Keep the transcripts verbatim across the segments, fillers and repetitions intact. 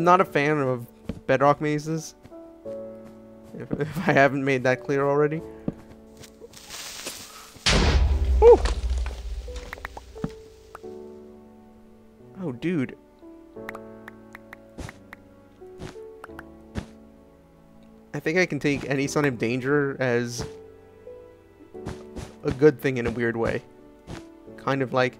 I'm not a fan of bedrock mazes, if, if I haven't made that clear already. Ooh. Oh, dude. I think I can take any sign of danger as a good thing in a weird way. Kind of like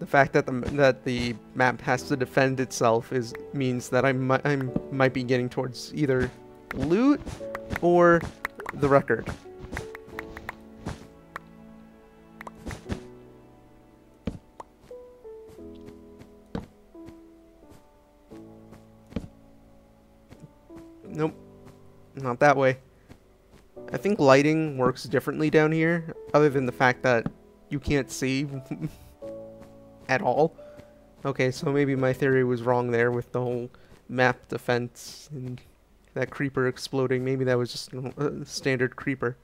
the fact that the that the map has to defend itself is means that I might I might be getting towards either loot or the record. Nope, not that way. I think lighting works differently down here, other than the fact that you can't see at all. Okay, so maybe my theory was wrong there with the whole map defense and that creeper exploding. Maybe that was just a standard creeper.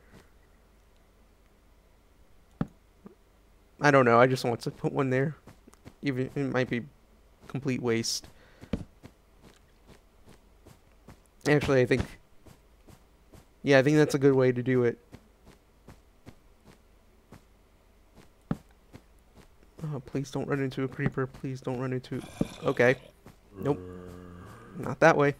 I don't know, I just want to put one there. Even it might be complete waste. Actually, I think... yeah, I think that's a good way to do it. Oh, please don't run into a creeper. Please don't run into... okay. Nope. Not that way.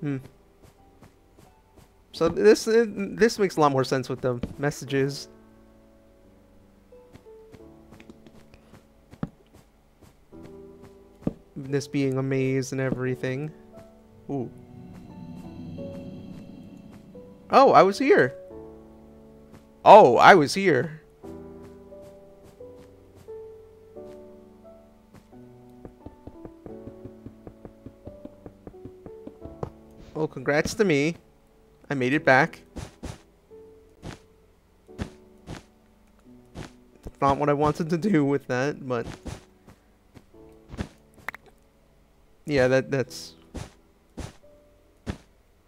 Hmm. So this, this makes a lot more sense with the messages. This being a maze and everything. Ooh. Oh, I was here. Oh, I was here. Well, congrats to me. I made it back. That's not what I wanted to do with that, but... yeah, that that's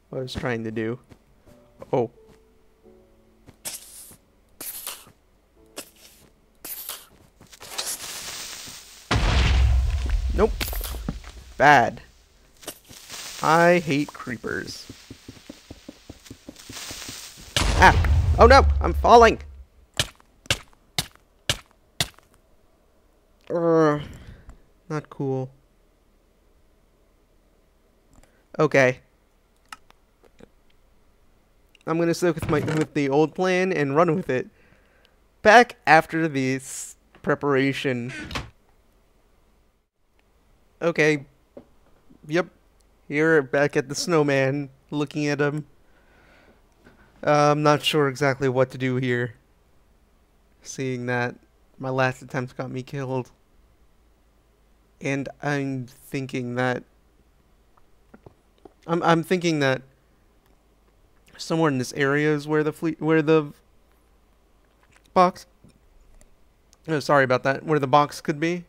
what I was trying to do. Oh. Nope. Bad. I hate creepers. Ah! Oh no! I'm falling! Urgh. Not cool. Okay. I'm gonna stick with my with the old plan and run with it. Back after this preparation. Okay. Yep. Here back at the snowman, looking at him. Uh, I'm not sure exactly what to do here. Seeing that my last attempt got me killed. And I'm thinking that I'm I'm thinking that somewhere in this area is where the fle where the box. No, oh, sorry about that. Where the box could be.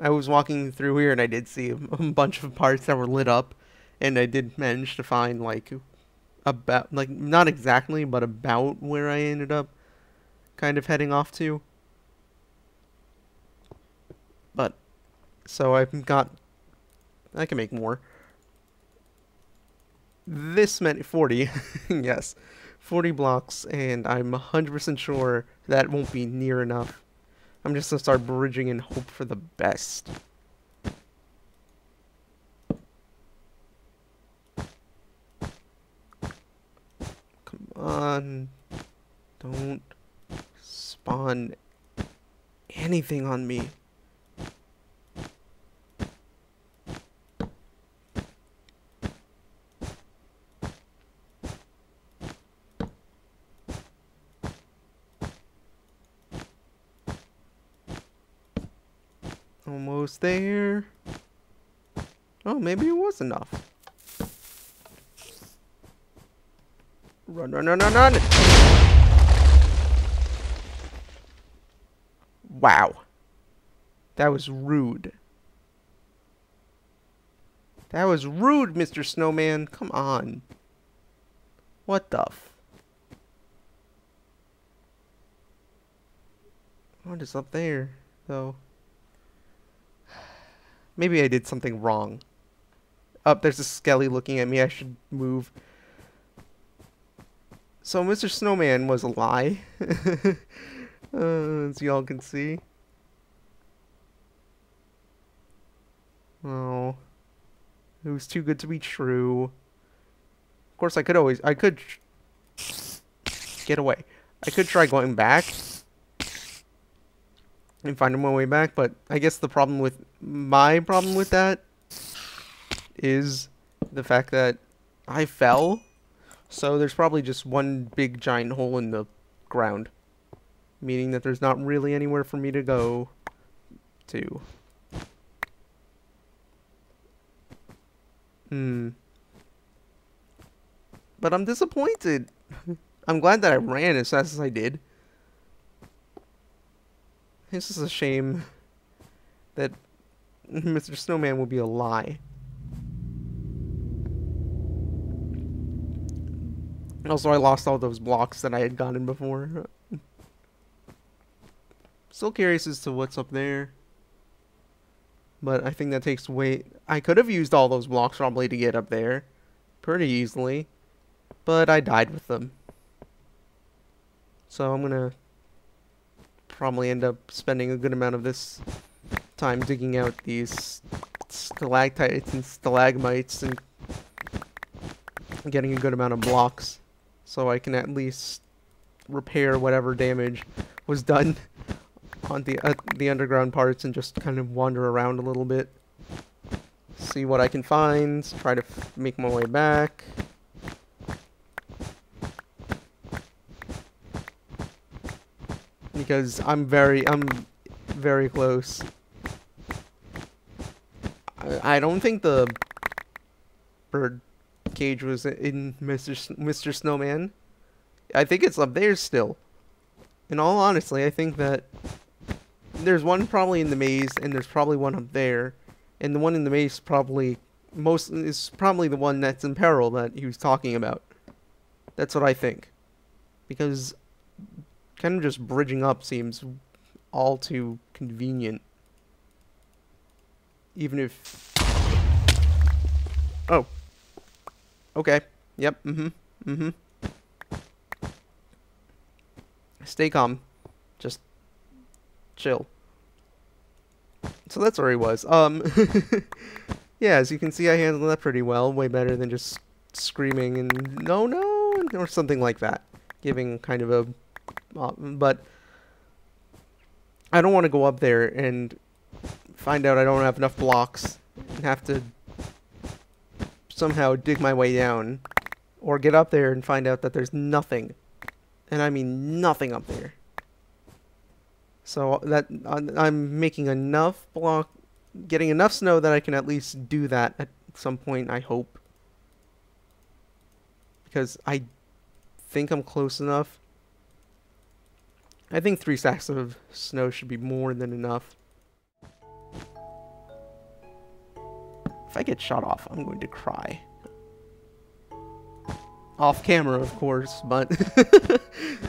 I was walking through here and I did see a, a bunch of parts that were lit up, and I did manage to find like about like not exactly but about where I ended up kind of heading off to. But so I've got. I can make more. This meant forty, yes, forty blocks, and I'm one hundred percent sure that won't be near enough. I'm just gonna start bridging and hope for the best. Come on, don't spawn anything on me. Almost there. Oh, maybe it was enough. Run, run, run, run, run! Wow. That was rude. That was rude, Mister Snowman. Come on. What the f... What is up there, though? Maybe I did something wrong. Up oh, there's a Skelly looking at me. I should move. So Mister Snowman was a lie. uh, as y'all can see. Oh. It was too good to be true. Of course, I could always... I could... Get away. I could try going back and finding my way back, but I guess the problem with... My problem with that is the fact that I fell. So there's probably just one big giant hole in the ground, meaning that there's not really anywhere for me to go to. Hmm. But I'm disappointed. I'm glad that I ran as fast as I did. This is a shame that Mister Snowman will be a lie. Also, I lost all those blocks that I had gotten before. Still curious as to what's up there. But I think that takes way... I could have used all those blocks probably to get up there pretty easily, but I died with them. So I'm gonna probably end up spending a good amount of this time digging out these stalactites and stalagmites and getting a good amount of blocks so I can at least repair whatever damage was done on the uh, the underground parts, and just kind of wander around a little bit, see what I can find, try to f make my way back. Because I'm very, I'm very close. I, I don't think the bird cage was in Mister S Mister Snowman. I think it's up there still. In all honesty, I think that there's one probably in the maze, and there's probably one up there, and the one in the maze probably most is probably the one that's in peril that he was talking about. That's what I think, because kind of just bridging up seems all too convenient. Even if... Oh. Okay. Yep. Mm-hmm. Mm-hmm. Stay calm. Just chill. So that's where he was. Um, yeah, as you can see, I handled that pretty well. Way better than just screaming and no, no, or something like that. Giving kind of a... Uh, but I don't want to go up there and find out I don't have enough blocks and have to somehow dig my way down, or get up there and find out that there's nothing. And I mean nothing up there. So that I'm making enough block, getting enough snow that I can at least do that at some point, I hope. Because I think I'm close enough. I think three sacks of snow should be more than enough. If I get shot off, I'm going to cry. Off camera, of course, but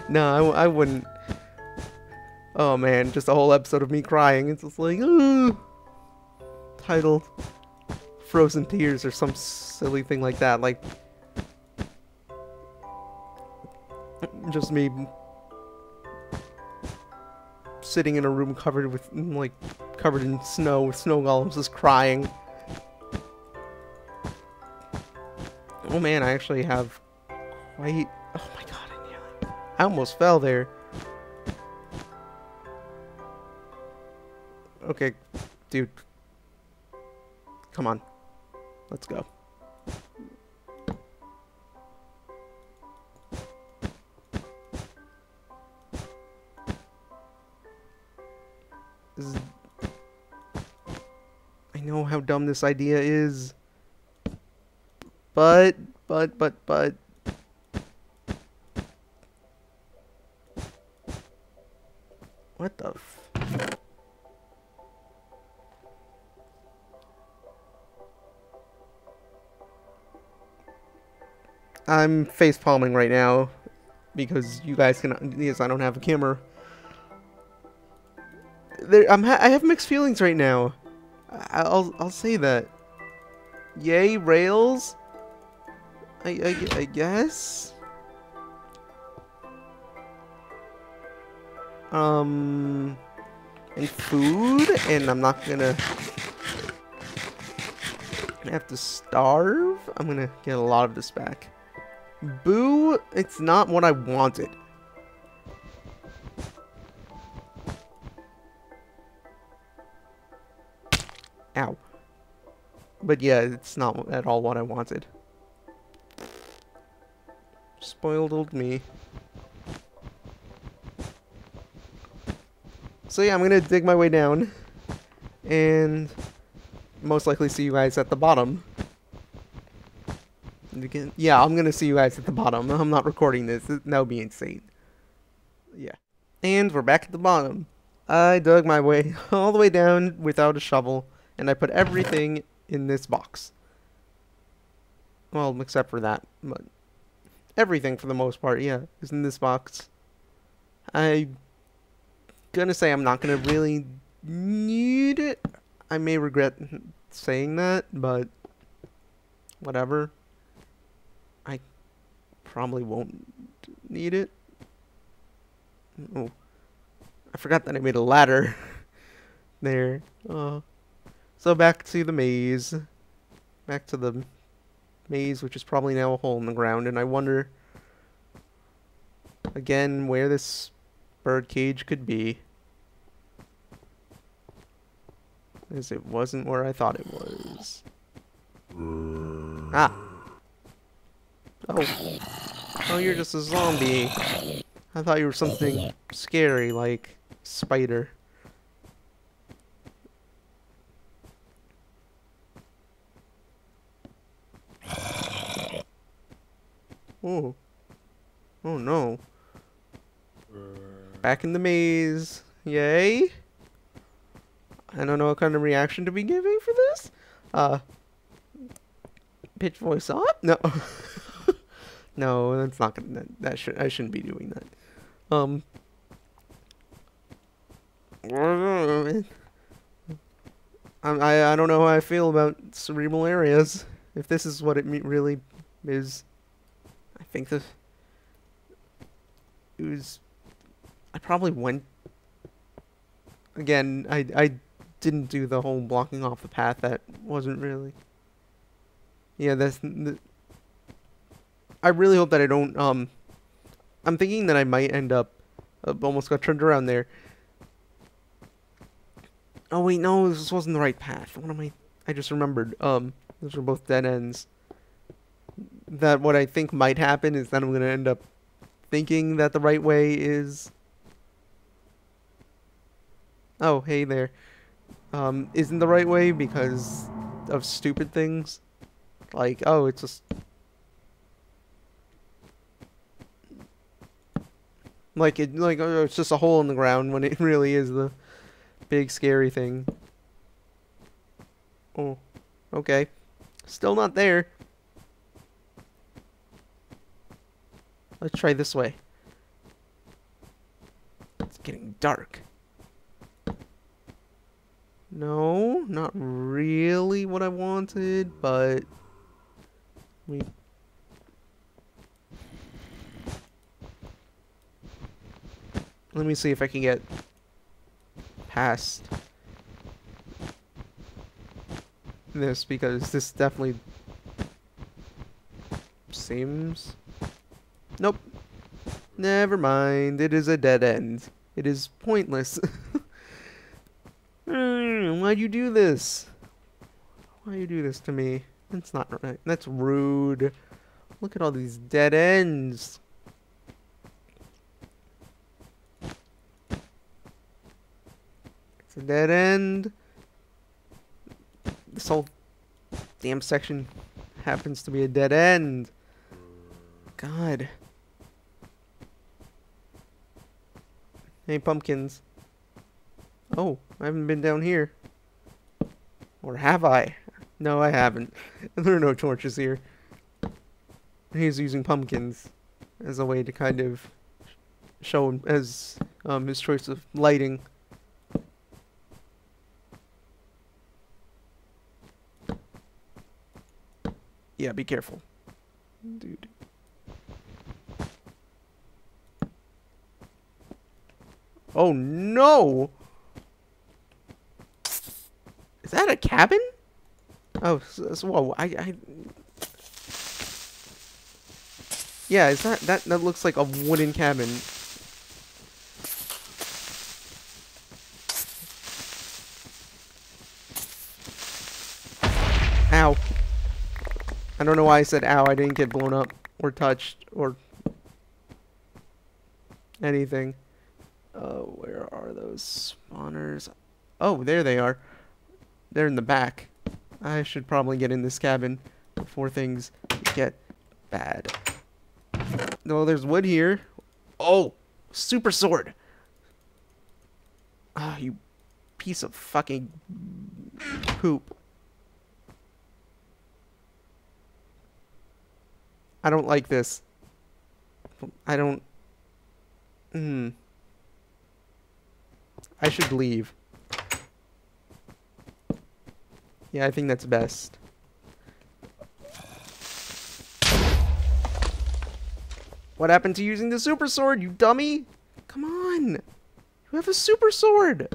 no, I, I wouldn't. Oh man, just a whole episode of me crying. It's just like, ooh. Titled Frozen Tears or some silly thing like that. Like, just me sitting in a room covered with, like, covered in snow with snow golems, just crying. Oh man, I actually have quite... Oh my god, I nearly... I almost fell there. Okay, dude. Come on. Let's go. This is... I know how dumb this idea is. But, but, but, but... What the f... I'm face palming right now because you guys can. Yes, I don't have a camera. There, I'm. Ha I have mixed feelings right now. I'll. I'll say that. Yay, Rails. I. I, I guess. Um. And food, and I'm not gonna. I have to starve. I'm gonna get a lot of this back. Boo, it's not what I wanted. Ow. But yeah, it's not at all what I wanted. Spoiled old me. So yeah, I'm gonna dig my way down. And most likely see you guys at the bottom. Again, yeah, I'm gonna see you guys at the bottom. I'm not recording this. That would be insane. Yeah. And we're back at the bottom. I dug my way all the way down without a shovel, and I put everything in this box. Well, except for that. But everything, for the most part, yeah, is in this box. I'm gonna say I'm not gonna really need it. I may regret saying that, but whatever. I probably won't need it. Oh, I forgot that I made a ladder there. Oh. So back to the maze. Back to the maze, which is probably now a hole in the ground. And I wonder, again, where this bird cage could be. As it wasn't where I thought it was. Ah. Oh. Oh, you're just a zombie. I thought you were something scary, like spider. Oh. Oh no. Back in the maze. Yay. I don't know what kind of reaction to be giving for this. Uh, pitch voice up? No. No, that's not gonna. That, that should. I shouldn't be doing that. Um. I I don't know how I feel about cerebral areas. If this is what it me really is, I think this. It was. I probably went. Again, I I didn't do the whole blocking off the path. That wasn't really. Yeah, that's. The, I really hope that I don't, um, I'm thinking that I might end up, uh, almost got turned around there. Oh wait, no, this wasn't the right path. What am I, I just remembered, um, those were both dead ends. That what I think might happen is that I'm going to end up thinking that the right way is, oh, hey there, um, isn't the right way because of stupid things. Like, oh, it's just... Like, it, like oh, it's just a hole in the ground when it really is the big scary thing. Oh, okay. Still not there. Let's try this way. It's getting dark. No, not really what I wanted, but... we. Let me see if I can get past this, because this definitely seems... Nope. Never mind. It is a dead end. It is pointless. Why'd you do this? Why'd you do this to me? That's not right. That's rude. Look at all these dead ends. It's a dead end. This whole damn section happens to be a dead end. God. Hey, pumpkins. Oh, I haven't been down here. Or have I? No, I haven't. There are no torches here. he's using pumpkins as a way to kind of show him as um, his choice of lighting. Yeah, be careful, dude. Oh no! Is that a cabin? Oh, so, so, whoa! I, I, yeah, is that that that looks like a wooden cabin? Ow! I don't know why I said ow. I didn't get blown up or touched or anything. Uh, where are those spawners? Oh, there they are. They're in the back. I should probably get in this cabin before things get bad. No, there's wood here. Oh, super sword. Ah, you piece of fucking poop. I don't like this. I don't... Hmm. I should leave. Yeah, I think that's best. What happened to using the super sword, you dummy? Come on! You have a super sword!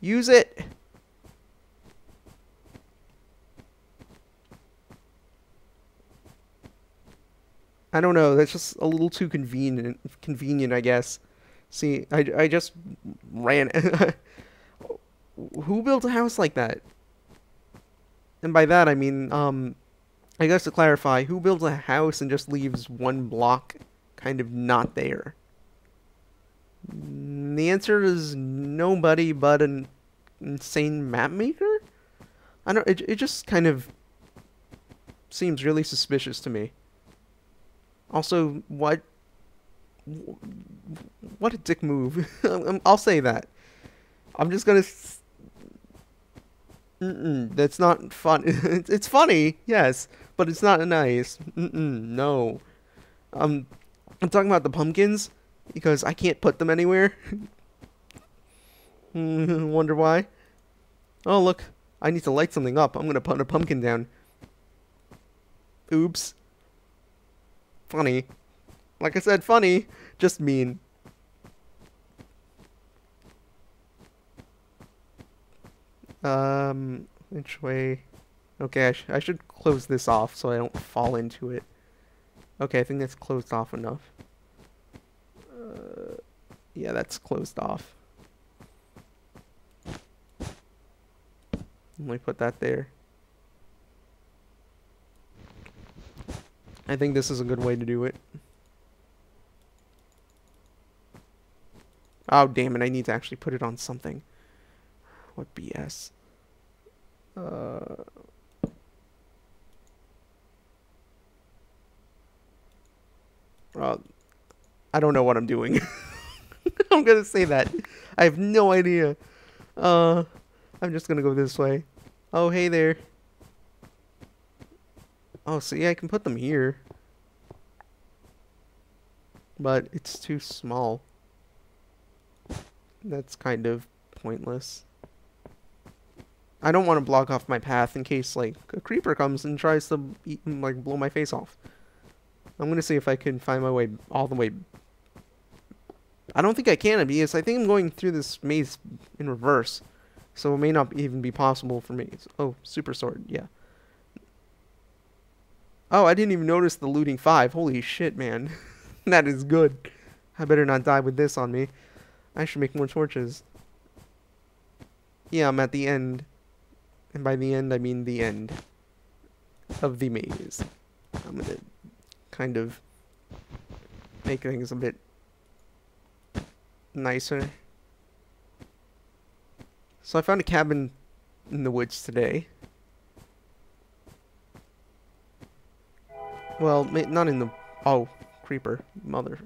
Use it! I don't know, that's just a little too convenient, convenient, I guess. See, I, I just ran. Who built a house like that? And by that, I mean, um, I guess to clarify, who builds a house and just leaves one block kind of not there? The answer is nobody but an insane map maker? I don't, it, it just kind of seems really suspicious to me. Also, what? What a dick move. I'll say that. I'm just gonna s Mm-mm, that's not fun. It's funny, yes, but it's not nice. Mm-mm, no. Um, I'm talking about the pumpkins because I can't put them anywhere. Wonder why. Oh look, I need to light something up. I'm gonna put a pumpkin down. Oops. Funny. Like I said, funny, just mean. Um, which way? Okay, I, sh I should close this off so I don't fall into it. Okay, I think that's closed off enough. Uh, yeah, that's closed off. Let me put that there. I think this is a good way to do it. Oh, damn it, I need to actually put it on something. What B S. Uh... Uh, I don't know what I'm doing. I'm gonna say that. I have no idea. Uh, I'm just gonna go this way. Oh, hey there. Oh, see, I can put them here. But it's too small. That's kind of pointless. I don't want to block off my path in case like a creeper comes and tries to eat and, like blow my face off. I'm gonna see if I can find my way all the way. I don't think I can because I think I'm going through this maze in reverse, so it may not even be possible for me. Oh, super sword, yeah. Oh, I didn't even notice the looting five. Holy shit, man, that is good. I better not die with this on me. I should make more torches. Yeah, I'm at the end. And by the end, I mean the end of the maze. I'm gonna kind of make things a bit nicer. So I found a cabin in the woods today. Well, not in the... Oh, creeper. Mother...